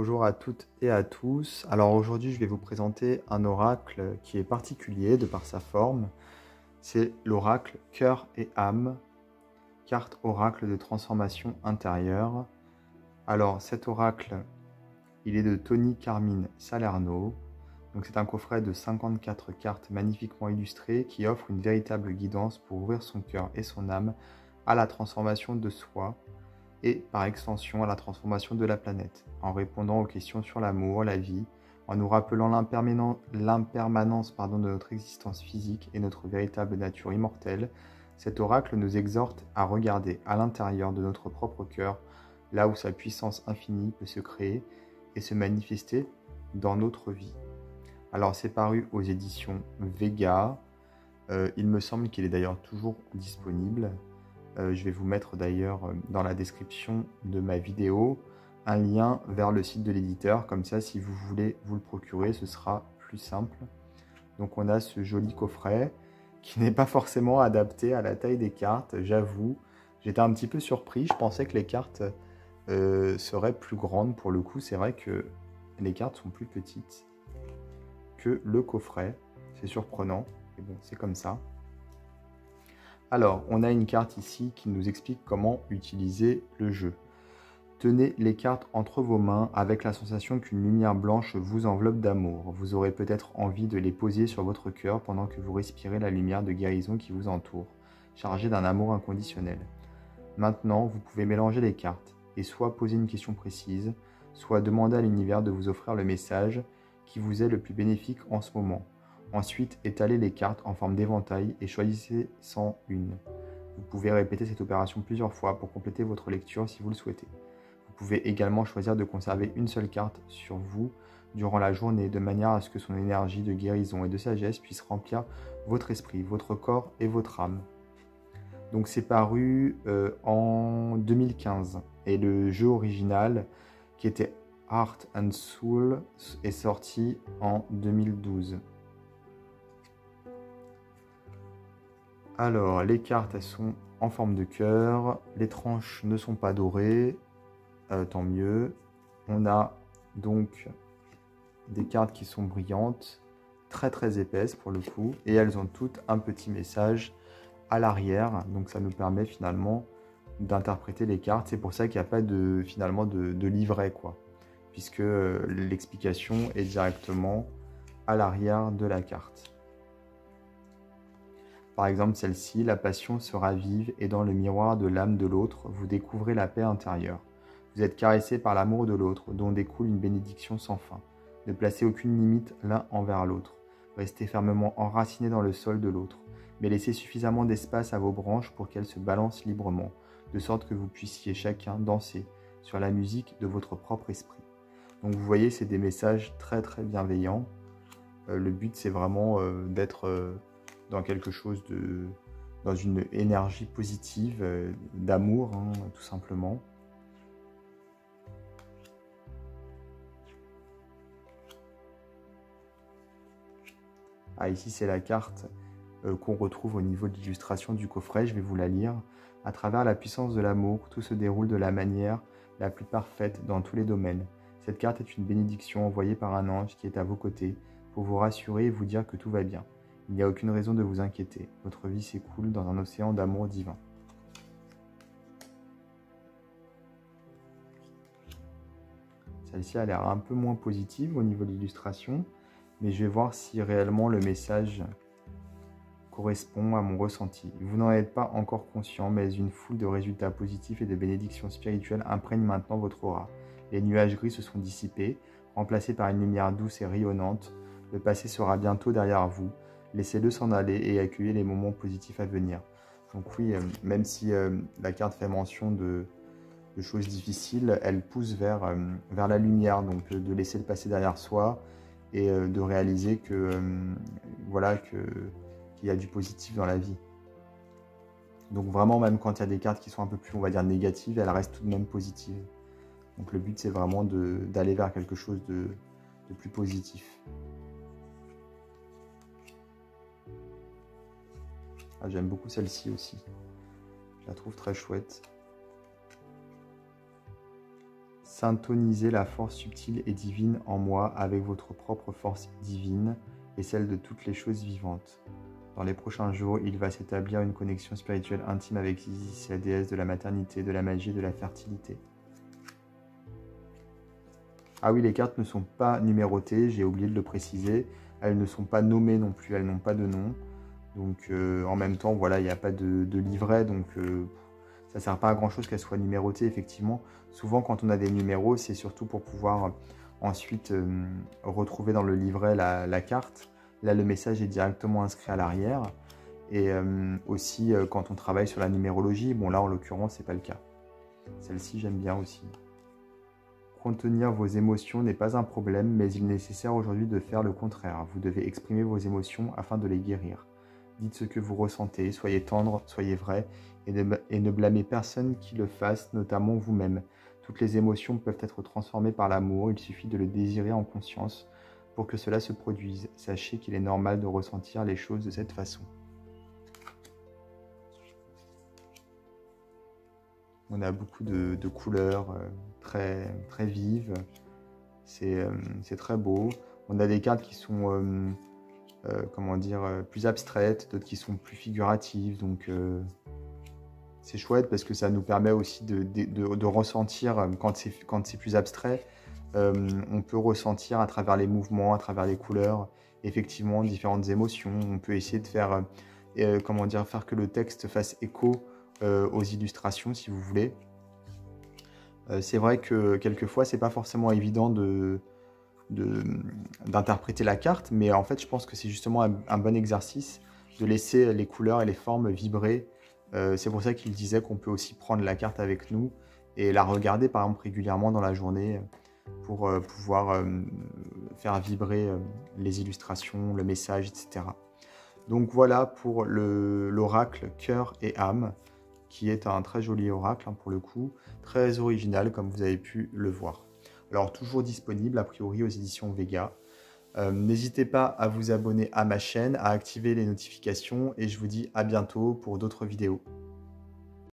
Bonjour à toutes et à tous. Alors aujourd'hui, je vais vous présenter un oracle qui est particulier de par sa forme. C'est l'oracle cœur et âme, carte oracle de transformation intérieure. Alors cet oracle, il est de Tony Carmine Salerno. Donc c'est un coffret de 54 cartes magnifiquement illustrées qui offre une véritable guidance pour ouvrir son cœur et son âme à la transformation de soi et par extension à la transformation de la planète, en répondant aux questions sur l'amour, la vie, en nous rappelant l'impermanence de notre existence physique et notre véritable nature immortelle. Cet oracle nous exhorte à regarder à l'intérieur de notre propre cœur, là où sa puissance infinie peut se créer et se manifester dans notre vie. Alors c'est paru aux éditions Vega, il me semble qu'il est d'ailleurs toujours disponible. Je vais vous mettre d'ailleurs dans la description de ma vidéo un lien vers le site de l'éditeur, comme ça si vous voulez vous le procurer, ce sera plus simple. Donc on a ce joli coffret qui n'est pas forcément adapté à la taille des cartes, j'avoue. J'étais un petit peu surpris, je pensais que les cartes seraient plus grandes. Pour le coup, c'est vrai que les cartes sont plus petites que le coffret. C'est surprenant, mais bon, c'est comme ça. Alors, on a une carte ici qui nous explique comment utiliser le jeu. Tenez les cartes entre vos mains avec la sensation qu'une lumière blanche vous enveloppe d'amour. Vous aurez peut-être envie de les poser sur votre cœur pendant que vous respirez la lumière de guérison qui vous entoure, chargée d'un amour inconditionnel. Maintenant, vous pouvez mélanger les cartes et soit poser une question précise, soit demander à l'univers de vous offrir le message qui vous est le plus bénéfique en ce moment. Ensuite, étalez les cartes en forme d'éventail et choisissez 101. Vous pouvez répéter cette opération plusieurs fois pour compléter votre lecture si vous le souhaitez. Vous pouvez également choisir de conserver une seule carte sur vous durant la journée de manière à ce que son énergie de guérison et de sagesse puisse remplir votre esprit, votre corps et votre âme. Donc c'est paru en 2015 et le jeu original qui était Heart and Soul est sorti en 2012. Alors, les cartes, elles sont en forme de cœur, les tranches ne sont pas dorées, tant mieux. On a donc des cartes qui sont brillantes, très très épaisses pour le coup, et elles ont toutes un petit message à l'arrière, donc ça nous permet finalement d'interpréter les cartes. C'est pour ça qu'il n'y a pas de livret, quoi, puisque l'explication est directement à l'arrière de la carte. Par exemple, celle-ci, la passion sera vive et dans le miroir de l'âme de l'autre, vous découvrez la paix intérieure. Vous êtes caressé par l'amour de l'autre, dont découle une bénédiction sans fin. Ne placez aucune limite l'un envers l'autre. Restez fermement enraciné dans le sol de l'autre, mais laissez suffisamment d'espace à vos branches pour qu'elles se balancent librement, de sorte que vous puissiez chacun danser sur la musique de votre propre esprit. Donc vous voyez, c'est des messages très très bienveillants. Le but, c'est vraiment d'être dans quelque chose dans une énergie positive, d'amour, hein, tout simplement. Ah, ici, c'est la carte qu'on retrouve au niveau de l'illustration du coffret, je vais vous la lire. À travers la puissance de l'amour, tout se déroule de la manière la plus parfaite dans tous les domaines. Cette carte est une bénédiction envoyée par un ange qui est à vos côtés pour vous rassurer et vous dire que tout va bien. Il n'y a aucune raison de vous inquiéter. Votre vie s'écoule dans un océan d'amour divin. Celle-ci a l'air un peu moins positive au niveau de l'illustration, mais je vais voir si réellement le message correspond à mon ressenti. Vous n'en êtes pas encore conscient, mais une foule de résultats positifs et de bénédictions spirituelles imprègne maintenant votre aura. Les nuages gris se sont dissipés, remplacés par une lumière douce et rayonnante. Le passé sera bientôt derrière vous. Laissez-le s'en aller et accueillez les moments positifs à venir. Donc oui, même si la carte fait mention de choses difficiles, elle pousse vers la lumière, donc de laisser le passé derrière soi et de réaliser que voilà, qu'il y a du positif dans la vie. Donc vraiment, même quand il y a des cartes qui sont un peu plus, on va dire, négatives, elles restent tout de même positives. Donc le but, c'est vraiment d'aller vers quelque chose de plus positif. Ah, j'aime beaucoup celle-ci aussi, je la trouve très chouette. Syntonisez la force subtile et divine en moi avec votre propre force divine et celle de toutes les choses vivantes. Dans les prochains jours, il va s'établir une connexion spirituelle intime avec Isis, la déesse de la maternité, de la magie et de la fertilité. Ah oui, les cartes ne sont pas numérotées, j'ai oublié de le préciser. Elles ne sont pas nommées non plus, elles n'ont pas de nom. Donc en même temps, voilà, il n'y a pas de livret, donc ça ne sert pas à grand chose qu'elles soient numérotées, effectivement. Souvent, quand on a des numéros, c'est surtout pour pouvoir ensuite retrouver dans le livret la carte. Là, le message est directement inscrit à l'arrière. Et aussi, quand on travaille sur la numérologie, bon là, en l'occurrence, ce n'est pas le cas. Celle-ci, j'aime bien aussi. Contenir vos émotions n'est pas un problème, mais il est nécessaire aujourd'hui de faire le contraire. Vous devez exprimer vos émotions afin de les guérir. Dites ce que vous ressentez, soyez tendre, soyez vrai, et ne blâmez personne qui le fasse, notamment vous-même. Toutes les émotions peuvent être transformées par l'amour, il suffit de le désirer en conscience pour que cela se produise. Sachez qu'il est normal de ressentir les choses de cette façon. On a beaucoup de couleurs très, très vives, c'est très beau. On a des cartes qui sont comment dire, plus abstraites, d'autres qui sont plus figuratives. Donc c'est chouette parce que ça nous permet aussi de ressentir, quand c'est plus abstrait, on peut ressentir à travers les mouvements, à travers les couleurs, effectivement différentes émotions. On peut essayer de faire, comment dire, faire que le texte fasse écho aux illustrations, si vous voulez. C'est vrai que quelquefois c'est pas forcément évident d'interpréter la carte, mais en fait je pense que c'est justement un bon exercice de laisser les couleurs et les formes vibrer. C'est pour ça qu'il disait qu'on peut aussi prendre la carte avec nous et la regarder par exemple régulièrement dans la journée pour pouvoir faire vibrer les illustrations, le message, etc. Donc voilà pour l'oracle cœur et âme, qui est un très joli oracle, hein, pour le coup, très original comme vous avez pu le voir. Alors toujours disponible a priori aux éditions Vega. N'hésitez pas à vous abonner à ma chaîne, à activer les notifications et je vous dis à bientôt pour d'autres vidéos.